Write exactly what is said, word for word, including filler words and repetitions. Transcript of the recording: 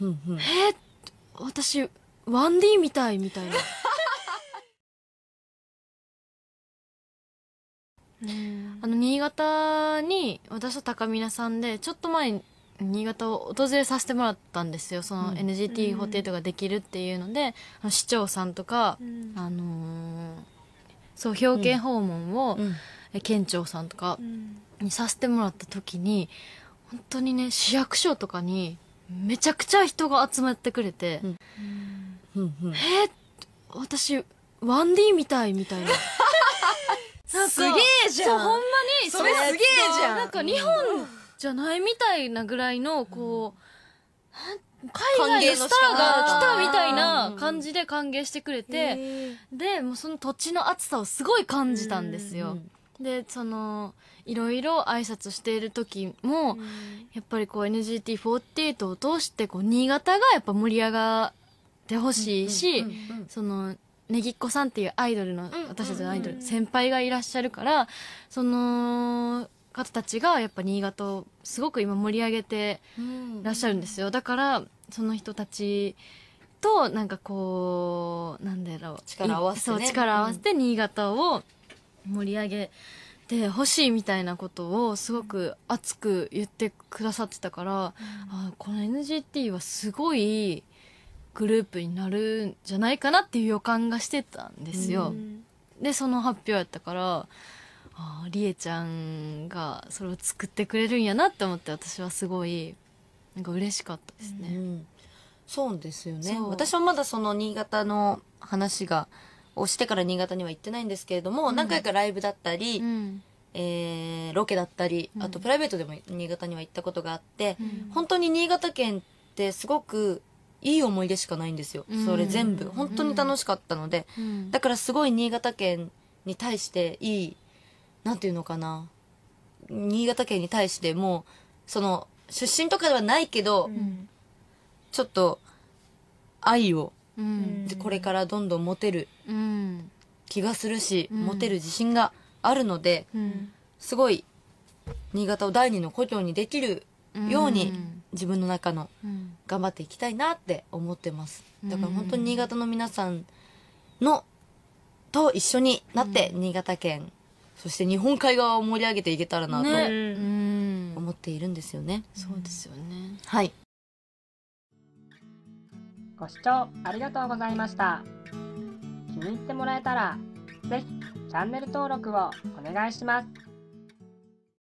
うんうん、えー、私 ワンディー みたいみたいなあの新潟に私と高見菜さんでちょっと前に新潟を訪れさせてもらったんですよ。その エヌジーティーフォーティーエイト ができるっていうので、うん、市長さんとか、うん、あのー、そう表敬訪問を、うん、県庁さんとかにさせてもらった時に本当にね市役所とかにめちゃくちゃ人が集まってくれて、うんうんうん、えー、私 ワンディー みたいみたいな。すげえじゃん。そう、ほんまにそれすげえじゃん。なんか日本じゃないみたいなぐらいのこう、うん、海外のスターが来たみたいな感じで歓迎してくれて、うん、でもうその土地の暑さをすごい感じたんですよ。うん、でそのいろいろ挨拶している時も、うん、やっぱりこう エヌジーティーフォーティーエイト を通してこう新潟がやっぱ盛り上がってほしいし、そのねぎっこさんっていうアイドルの私たちのアイドル先輩がいらっしゃるから、その方たちがやっぱ新潟をすごく今盛り上げてらっしゃるんですよ。だからその人たちとなんかこうなんだろう力合わせて、ね、そう力合わせて新潟を盛り上げてほしいみたいなことをすごく熱く言ってくださってたから、うん、あこの エヌジーティー はすごいグループになるんじゃないかなっていう予感がしてたんですよ。うん、でその発表やったからありえちゃんがそれを作ってくれるんやなって思って、私はすごいなんか嬉しかったですね。うん、そうですよね。私はまだその新潟の話がをしてから新潟には行ってないんですけれども、うん、何回かライブだったり、うん、えー、ロケだったり、あとプライベートでも新潟には行ったことがあって、うん、本当に新潟県ってすごくいい思い出しかないんですよ。それ全部本当に楽しかったので、うん、だからすごい新潟県に対していい、なんていうのかな、新潟県に対してもうその出身とかではないけど、うん、ちょっと愛を、うん、これからどんどん持てる気がするし、うん、持てる自信があるので、うん、すごい新潟を第二の故郷にできるように、うん、自分の中の頑張っていきたいなって思ってます。だから本当に新潟の皆さんのと一緒になって新潟県、そして日本海側を盛り上げていけたらなと思っているんですよね。そうですよね。はい、ご視聴ありがとうございました。気に入ってもらえたらぜひチャンネル登録をお願いします。